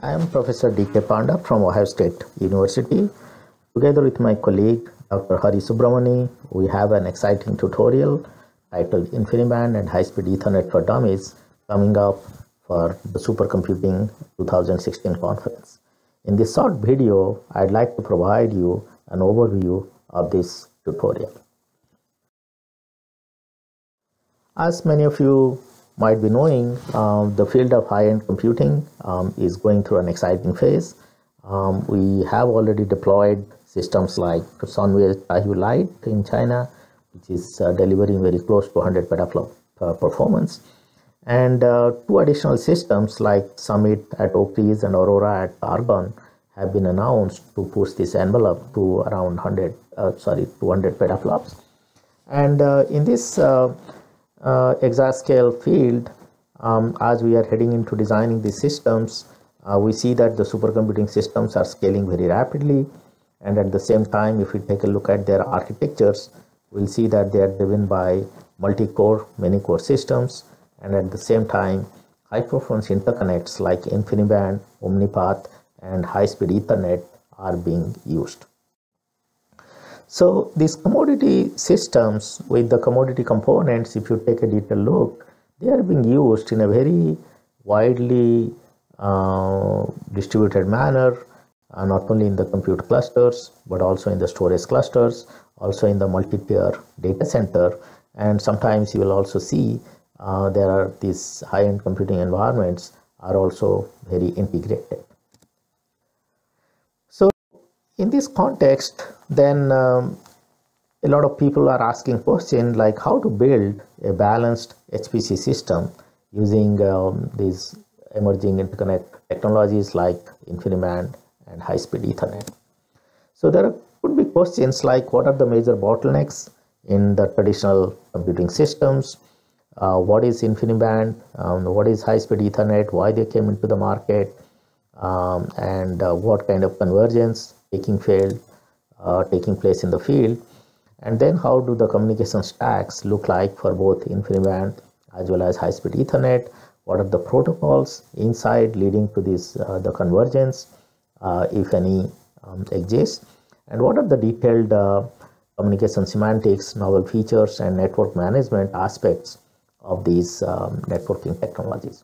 I am Professor DK Panda from Ohio State University. Together with my colleague Dr. Hari Subramani, we have an exciting tutorial titled InfiniBand and High-Speed Ethernet for Dummies coming up for the Supercomputing 2016 conference. In this short video, I'd like to provide you an overview of this tutorial. As many of you might be knowing, the field of high-end computing is going through an exciting phase. We have already deployed systems like Sunway TaihuLight in China, which is delivering very close to 100 petaflop performance, and two additional systems like Summit at Oak Ridge and Aurora at Argonne have been announced to push this envelope to around 200 petaflops. And in this exascale field, as we are heading into designing these systems, we see that the supercomputing systems are scaling very rapidly, and at the same time, if we take a look at their architectures, we'll see that they are driven by multi-core, many-core systems, and at the same time, high-performance interconnects like InfiniBand, Omni-Path, and high-speed Ethernet are being used. So these commodity systems with the commodity components, if you take a detailed look, they are being used in a very widely distributed manner, not only in the compute clusters, but also in the storage clusters, also in the multi-tier data center. And sometimes you will also see there are these high-end computing environments are also very integrated. So in this context, then a lot of people are asking questions like how to build a balanced HPC system using these emerging interconnect technologies like InfiniBand and high-speed Ethernet. So there could be questions like what are the major bottlenecks in the traditional computing systems, what is InfiniBand, what is high-speed Ethernet, why they came into the market, and what kind of convergence taking place in the field, and then how do the communication stacks look like for both InfiniBand as well as high-speed Ethernet, what are the protocols inside leading to this the convergence, if any exists, and what are the detailed communication semantics, novel features, and network management aspects of these networking technologies.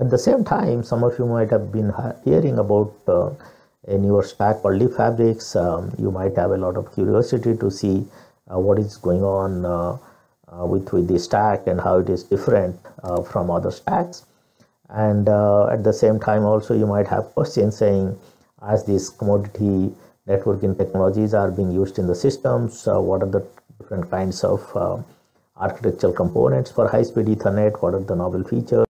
At the same time, some of you might have been hearing about a newer stack called LeapFabrics. You might have a lot of curiosity to see what is going on with the stack and how it is different from other stacks. And at the same time also, you might have questions saying, as these commodity networking technologies are being used in the systems, what are the different kinds of architectural components for high-speed Ethernet, what are the novel features.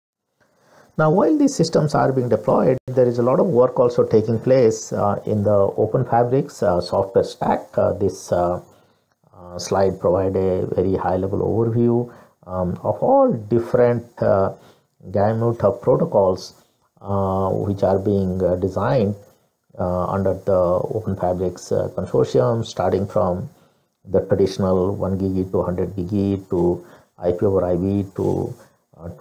Now, while these systems are being deployed, there is a lot of work also taking place in the OpenFabrics software stack. This slide provides a very high-level overview of all different gamut of protocols which are being designed under the OpenFabrics consortium, starting from the traditional 1 gigi to 100 gigi to IP over IV to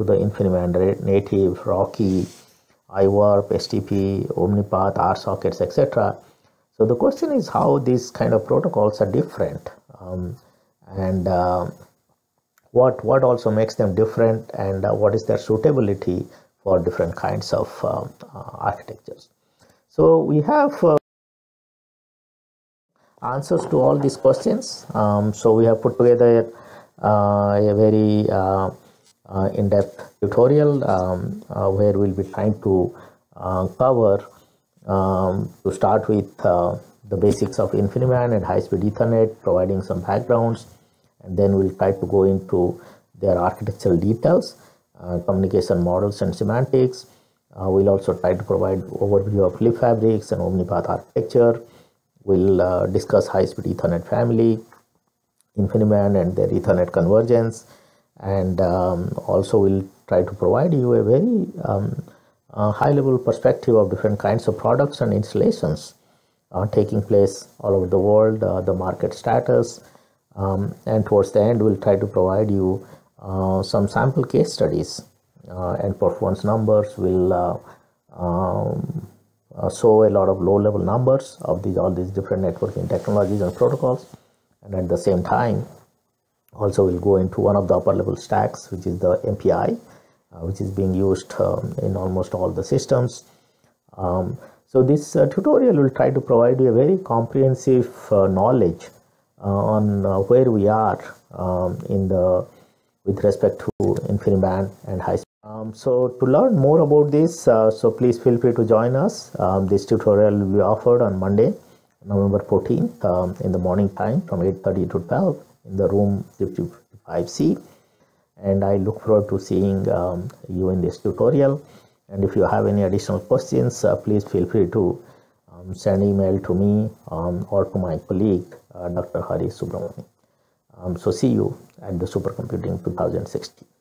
the InfiniBand native, RoCE, iWARP, STP, Omni-Path, R-sockets, etc. So the question is how these kind of protocols are different and what also makes them different, and what is their suitability for different kinds of architectures. So we have answers to all these questions. So we have put together a very in-depth tutorial where we'll be trying to cover, to start with, the basics of InfiniBand and high-speed Ethernet, providing some backgrounds, and then we'll try to go into their architectural details, communication models and semantics. We'll also try to provide overview of LeapFabrics and Omni-Path architecture. We'll discuss high-speed Ethernet family, InfiniBand and their Ethernet convergence, and also we'll try to provide you a very high-level perspective of different kinds of products and installations taking place all over the world, the market status, and towards the end we'll try to provide you some sample case studies and performance numbers. We'll show a lot of low-level numbers of all these different networking technologies and protocols, and at the same time also we'll go into one of the upper level stacks, which is the MPI, which is being used in almost all the systems. So this tutorial will try to provide you a very comprehensive knowledge on where we are with respect to InfiniBand and high speed. So to learn more about this, so please feel free to join us. This tutorial will be offered on Monday, November 14th in the morning time from 8:30 to 12 in the room 55C, and I look forward to seeing you in this tutorial. And if you have any additional questions, please feel free to send email to me or to my colleague, Dr. Hari Subramani. So see you at the Supercomputing 2016.